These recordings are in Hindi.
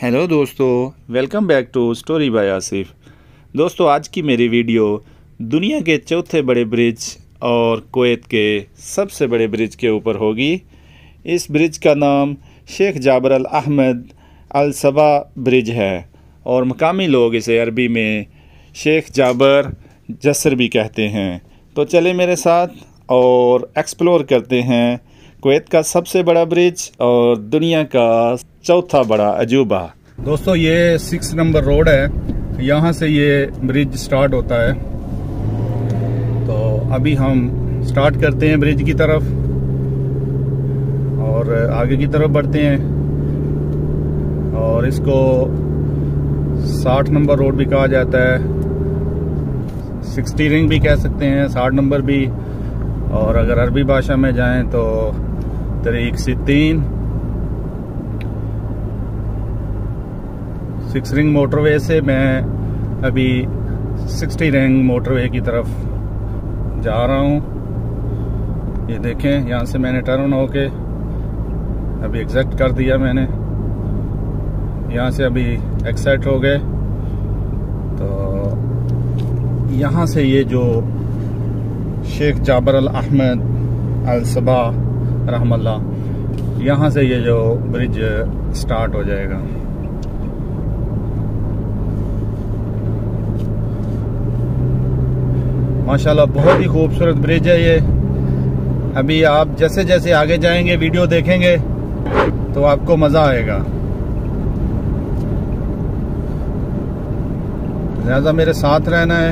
हेलो दोस्तों, welcome back to story by Asif. दोस्तों, आज की मेरी वीडियो दुनिया के चौथे बड़े ब्रिज और कुवैत के सबसे बड़े ब्रिज के ऊपर होगी। इस ब्रिज का नाम शेख जाबर अल अहमद अल सबा ब्रिज है और मकामी लोग इसे अरबी में शेख जाबर जसर भी कहते हैं। तो चले मेरे साथ और एक्सप्लोर करते हैं कुवैत का सबसे बड़ा ब्रिज और दुनिया का चौथा बड़ा अजूबा। दोस्तों, ये 6 नंबर रोड है, यहाँ से ये ब्रिज स्टार्ट होता है। तो अभी हम स्टार्ट करते हैं ब्रिज की तरफ और आगे की तरफ बढ़ते हैं और इसको 60 नंबर रोड भी कहा जाता है, 60 रिंग भी कह सकते हैं, 60 नंबर भी, और अगर अरबी भाषा में जाएं तो तरीक 63 6 रिंग मोटरवे से मैं अभी 60 रिंग मोटरवे की तरफ जा रहा हूँ। ये देखें, यहाँ से मैंने टर्न होके अभी एग्जैक्ट कर दिया, मैंने यहाँ से अभी एक्साइट हो गए। तो यहाँ से ये जो शेख जाबर अल अहमद अल सबाह रहमतुल्लाह, यहाँ से ये जो ब्रिज स्टार्ट हो जाएगा। माशाल्लाह, बहुत ही खूबसूरत ब्रिज है ये। अभी आप जैसे जैसे आगे जाएंगे, वीडियो देखेंगे तो आपको मज़ा आएगा। लिहाजा मेरे साथ रहना है,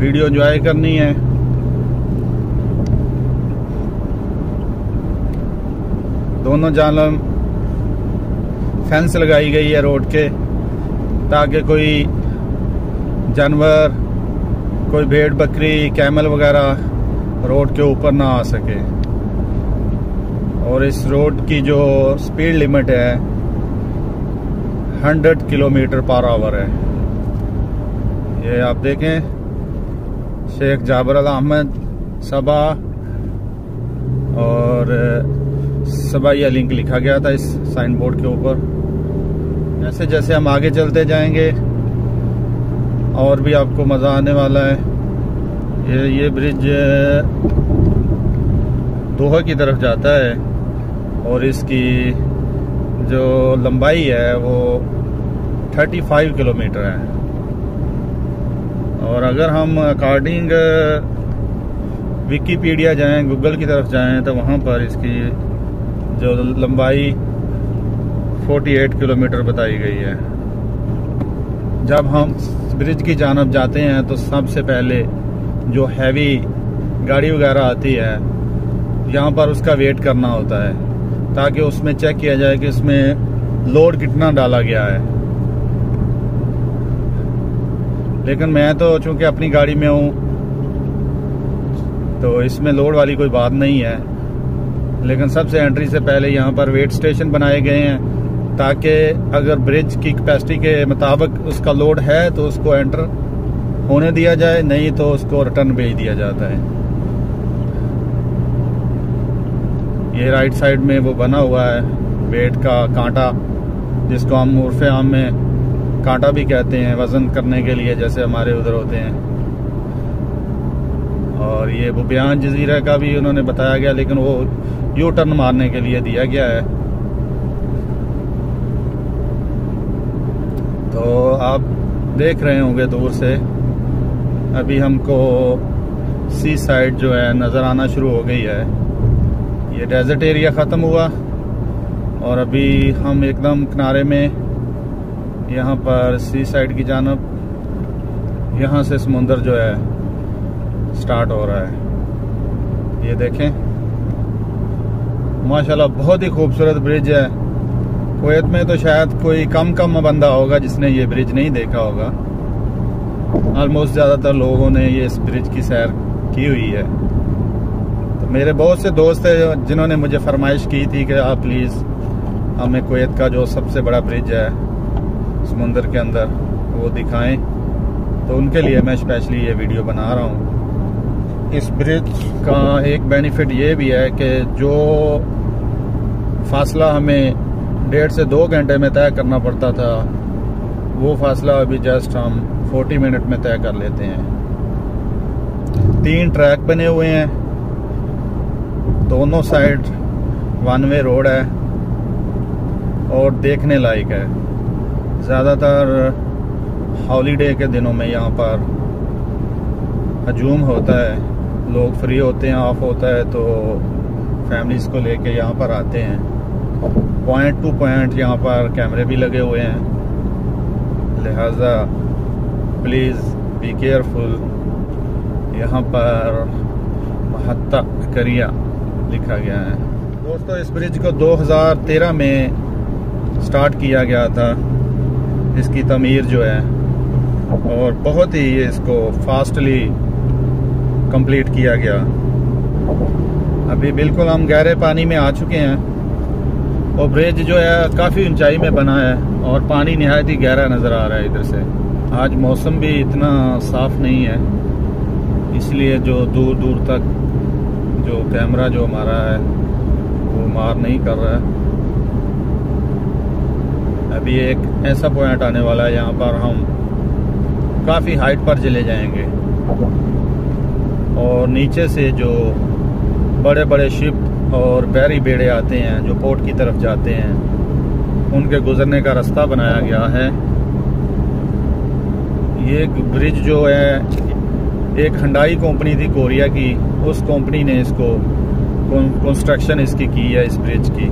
वीडियो एंजॉय करनी है। दोनों जानब फेंस लगाई गई है रोड के, ताकि कोई जानवर, कोई भेड़ बकरी, कैमल वगैरह रोड के ऊपर ना आ सके। और इस रोड की जो स्पीड लिमिट है 100 किलोमीटर पर आवर है। ये आप देखें, शेख जाबर अल अहमद सबा और सबा यह लिंक लिखा गया था इस साइन बोर्ड के ऊपर। जैसे जैसे हम आगे चलते जाएंगे और भी आपको मज़ा आने वाला है। ये ब्रिज दोहा की तरफ जाता है और इसकी जो लंबाई है वो 35 किलोमीटर है। और अगर हम अकॉर्डिंग विकीपीडिया जाएं, गूगल की तरफ जाएं, तो वहाँ पर इसकी जो लंबाई 48 किलोमीटर बताई गई है। जब हम ब्रिज की जानब जाते हैं तो सबसे पहले जो हैवी गाड़ी वगैरह आती है, यहाँ पर उसका वेट करना होता है ताकि उसमें चेक किया जाए कि इसमें लोड कितना डाला गया है। लेकिन मैं तो चूँकि अपनी गाड़ी में हूँ तो इसमें लोड वाली कोई बात नहीं है। लेकिन सबसे एंट्री से पहले यहाँ पर वेट स्टेशन बनाए गए हैं ताकि अगर ब्रिज की कैपेसिटी के मुताबिक उसका लोड है तो उसको एंटर होने दिया जाए, नहीं तो उसको रिटर्न भेज दिया जाता है। ये राइट साइड में वो बना हुआ है वेट का कांटा, जिसको हम उर्फ आम में कांटा भी कहते हैं, वजन करने के लिए, जैसे हमारे उधर होते हैं। और ये बुब्यान जजीरा का भी उन्होंने बताया गया, लेकिन वो यू टर्न मारने के लिए दिया गया है। तो आप देख रहे होंगे दूर से, अभी हमको सी साइड जो है नज़र आना शुरू हो गई है। ये डेजर्ट एरिया ख़त्म हुआ और अभी हम एकदम किनारे में, यहाँ पर सी साइड की जानब, यहाँ से समुंदर जो है स्टार्ट हो रहा है। ये देखें, माशाल्लाह बहुत ही खूबसूरत ब्रिज है। कुवैत में तो शायद कोई कम बंदा होगा जिसने ये ब्रिज नहीं देखा होगा। ऑलमोस्ट ज़्यादातर लोगों ने ये इस ब्रिज की सैर की हुई है। तो मेरे बहुत से दोस्त हैं जिन्होंने मुझे फरमाइश की थी कि आप प्लीज़ हमें कुवैत का जो सबसे बड़ा ब्रिज है समुंदर के अंदर वो दिखाएं, तो उनके लिए मैं स्पेशली ये वीडियो बना रहा हूँ। इस ब्रिज का एक बेनिफिट ये भी है कि जो फासला हमें डेढ़ से दो घंटे में तय करना पड़ता था, वो फासला अभी जस्ट हम 40 मिनट में तय कर लेते हैं। 3 ट्रैक बने हुए हैं, दोनों साइड वन वे रोड है और देखने लायक है। ज़्यादातर हॉलीडे के दिनों में यहाँ पर हजूम होता है, लोग फ्री होते हैं, ऑफ होता है तो फैमिलीज़ को लेके यहाँ पर आते हैं। पॉइंट टू पॉइंट यहाँ पर कैमरे भी लगे हुए हैं, लिहाजा प्लीज़ बी केयरफुल। यहाँ पर महत्ता करिया लिखा गया है। दोस्तों, इस ब्रिज को 2013 में स्टार्ट किया गया था, इसकी तमीर जो है, और बहुत ही इसको फास्टली कंप्लीट किया गया। अभी बिल्कुल हम गहरे पानी में आ चुके हैं और ब्रिज जो है काफ़ी ऊंचाई में बना है और पानी नहायत ही गहरा नज़र आ रहा है इधर से। आज मौसम भी इतना साफ नहीं है, इसलिए जो दूर दूर तक जो कैमरा जो हमारा है वो मार नहीं कर रहा है। अभी एक ऐसा पॉइंट आने वाला है यहाँ पर हम काफ़ी हाइट पर चले जाएंगे और नीचे से जो बड़े बड़े शिप और बैरी बेड़े आते हैं जो पोर्ट की तरफ जाते हैं, उनके गुजरने का रास्ता बनाया गया है। ये ब्रिज जो है, एक हंडाई कंपनी थी कोरिया की, उस कंपनी ने इसको कंस्ट्रक्शन इसकी की है, इस ब्रिज की।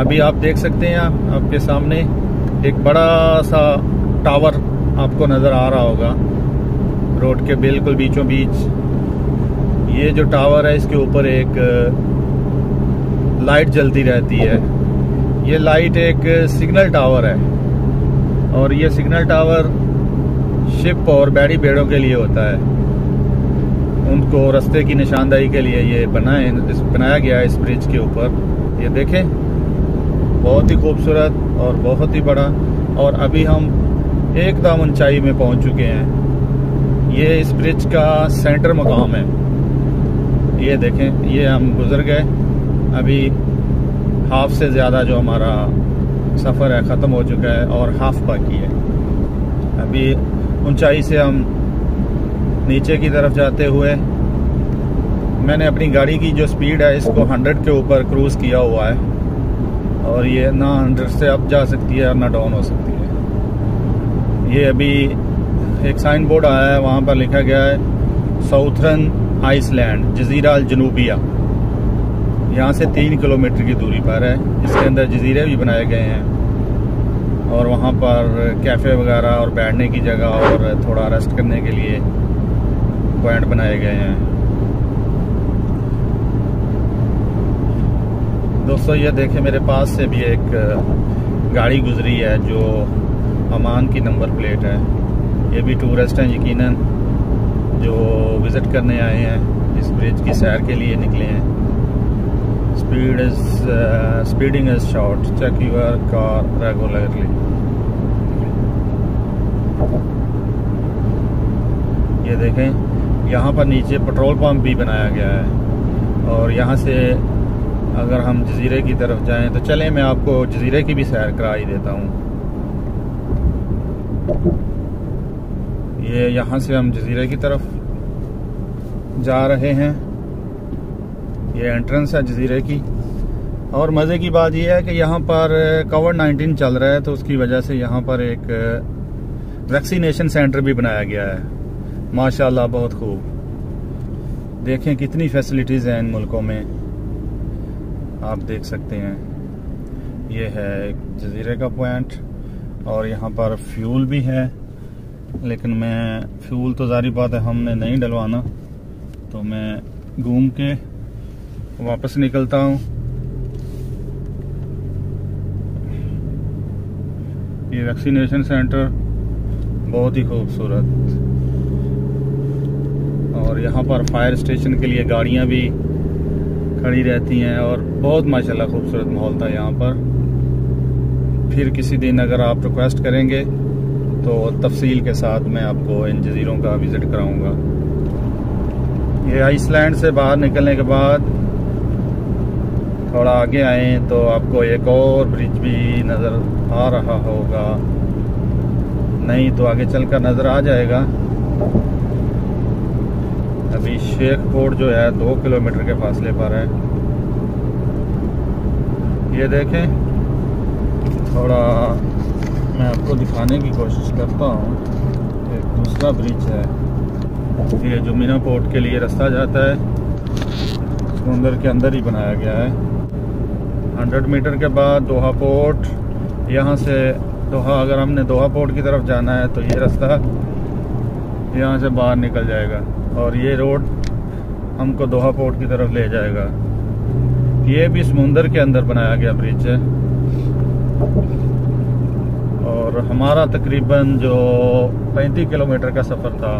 अभी आप देख सकते हैं, आपके सामने एक बड़ा सा टावर आपको नज़र आ रहा होगा रोड के बिल्कुल बीचों बीच। ये जो टावर है, इसके ऊपर एक लाइट जलती रहती है। ये लाइट एक सिग्नल टावर है और ये सिग्नल टावर शिप और बैड़ी बेड़ों के लिए होता है, उनको रास्ते की निशानदाही के लिए ये बनाया गया है इस ब्रिज के ऊपर। ये देखें, बहुत ही खूबसूरत और बहुत ही बड़ा। और अभी हम एकदम ऊंचाई में पहुंच चुके हैं। ये इस ब्रिज का सेंटर मुकाम है। ये देखें, ये हम गुजर गए, अभी हाफ से ज़्यादा जो हमारा सफ़र है ख़त्म हो चुका है और हाफ बाकी है। अभी ऊंचाई से हम नीचे की तरफ जाते हुए, मैंने अपनी गाड़ी की जो स्पीड है इसको 100 के ऊपर क्रूज़ किया हुआ है और ये ना 100 से अप जा सकती है और ना डाउन हो सकती है। ये अभी एक साइन बोर्ड आया है, वहाँ पर लिखा गया है साउथर्न आइसलैंड जज़ीरा अल जनूबिया। यहाँ से 3 किलोमीटर की दूरी पर है। इसके अंदर जजीरे भी बनाए गए हैं और वहाँ पर कैफ़े वगैरह और बैठने की जगह और थोड़ा रेस्ट करने के लिए पॉइंट बनाए गए हैं। दोस्तों, ये देखें, मेरे पास से भी एक गाड़ी गुजरी है जो अमान की नंबर प्लेट है। ये भी टूरिस्ट हैं यकीनन, जो विज़िट करने आए हैं, इस ब्रिज की सैर के लिए निकले हैं। Speeding is short. Check your car regularly. ये देखें, यहाँ पर नीचे पेट्रोल पंप भी बनाया गया है और यहाँ से अगर हम जजीरे की तरफ जाएं तो चलें, मैं आपको जजीरे की भी सैर करा ही देता हूँ। ये यहाँ से हम जजीरे की तरफ जा रहे हैं। ये एंट्रेंस है जजीरे की। और मज़े की बात यह है कि यहाँ पर कोविड-19 चल रहा है, तो उसकी वजह से यहाँ पर एक वैक्सीनेशन सेंटर भी बनाया गया है। माशाल्लाह, बहुत खूब। देखें कितनी फैसिलिटीज़ हैं इन मुल्कों में, आप देख सकते हैं। ये है एक जजीरे का पॉइंट और यहाँ पर फ्यूल भी है, लेकिन मैं फ्यूल तो जारी बात है हमने नहीं डलवाना, तो मैं घूम के वापस निकलता हूँ। ये वैक्सीनेशन सेंटर बहुत ही खूबसूरत, और यहाँ पर फायर स्टेशन के लिए गाड़ियाँ भी खड़ी रहती हैं और बहुत माशाल्लाह खूबसूरत माहौल था यहाँ पर। फिर किसी दिन अगर आप रिक्वेस्ट करेंगे तो तफसील के साथ मैं आपको इन जजीरों का विज़िट कराऊँगा। ये आइसलैंड से बाहर निकलने के बाद थोड़ा आगे आएँ तो आपको एक और ब्रिज भी नज़र आ रहा होगा, नहीं तो आगे चलकर नज़र आ जाएगा। अभी शेख पोर्ट जो है 2 किलोमीटर के फासले पर है। ये देखें, थोड़ा मैं आपको दिखाने की कोशिश करता हूँ। एक दूसरा ब्रिज है, ये जुमीना पोर्ट के लिए रास्ता जाता है, समुंदर के अंदर ही बनाया गया है। 100 मीटर के बाद दोहा पोर्ट, यहाँ से दोहा, अगर हमने दोहा पोर्ट की तरफ जाना है तो ये रास्ता यहाँ से बाहर निकल जाएगा और ये रोड हमको दोहा पोर्ट की तरफ ले जाएगा। ये भी समुंदर के अंदर बनाया गया ब्रिज है। और हमारा तकरीबन जो 35 किलोमीटर का सफ़र था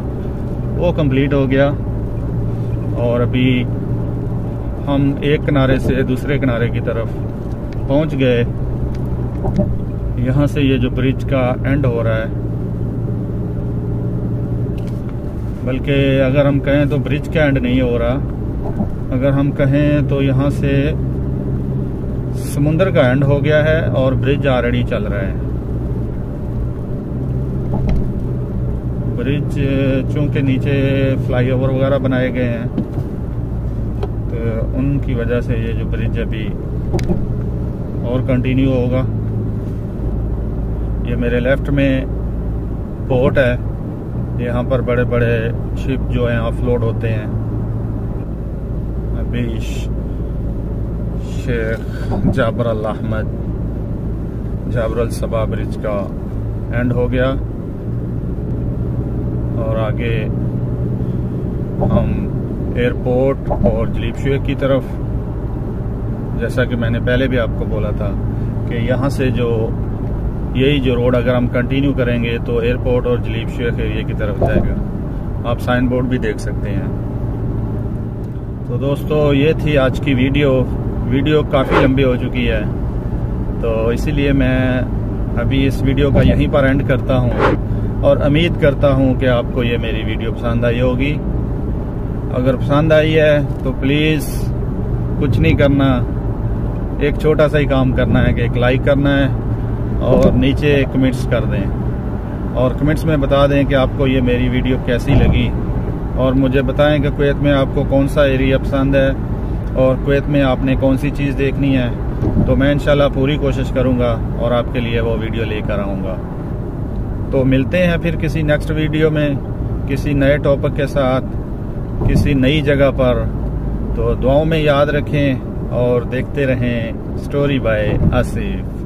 वो कंप्लीट हो गया और अभी हम एक किनारे से दूसरे किनारे की तरफ पहुंच गए। यहाँ से ये जो ब्रिज का एंड हो रहा है, बल्कि अगर हम कहें तो ब्रिज का एंड नहीं हो रहा, अगर हम कहें तो यहाँ से समुंदर का एंड हो गया है और ब्रिज ऑलरेडी चल रहा है। ब्रिज चूँकि नीचे फ्लाईओवर वगैरह बनाए गए हैं उनकी वजह से ये जो ब्रिज अभी और कंटिन्यू होगा। ये मेरे लेफ्ट में पोर्ट है, यहाँ पर बड़े बड़े शिप जो हैं ऑफलोड होते हैं। अभी Sheikh Jaber al Ahmad Jaber al Sabah bridge का एंड हो गया और आगे हम एयरपोर्ट और जलील शेख की तरफ, जैसा कि मैंने पहले भी आपको बोला था कि यहाँ से जो यही जो रोड अगर हम कंटिन्यू करेंगे तो एयरपोर्ट और जलील शेख एरिया की तरफ जाएगा। आप साइन बोर्ड भी देख सकते हैं। तो दोस्तों, ये थी आज की वीडियो काफ़ी लंबी हो चुकी है, तो इसीलिए मैं अभी इस वीडियो का यहीं पर एंड करता हूँ और उम्मीद करता हूँ कि आपको ये मेरी वीडियो पसंद आई होगी। अगर पसंद आई है तो प्लीज़ कुछ नहीं करना, एक छोटा सा ही काम करना है कि एक लाइक करना है और नीचे कमेंट्स कर दें और कमेंट्स में बता दें कि आपको ये मेरी वीडियो कैसी लगी और मुझे बताएं कि कुवैत में आपको कौन सा एरिया पसंद है और कुवैत में आपने कौन सी चीज़ देखनी है। तो मैं इंशाल्लाह पूरी कोशिश करूँगा और आपके लिए वो वीडियो लेकर आऊँगा। तो मिलते हैं फिर किसी नेक्स्ट वीडियो में, किसी नए टॉपिक के साथ, किसी नई जगह पर। तो दुआओं में याद रखें और देखते रहें स्टोरी बाय आसिफ।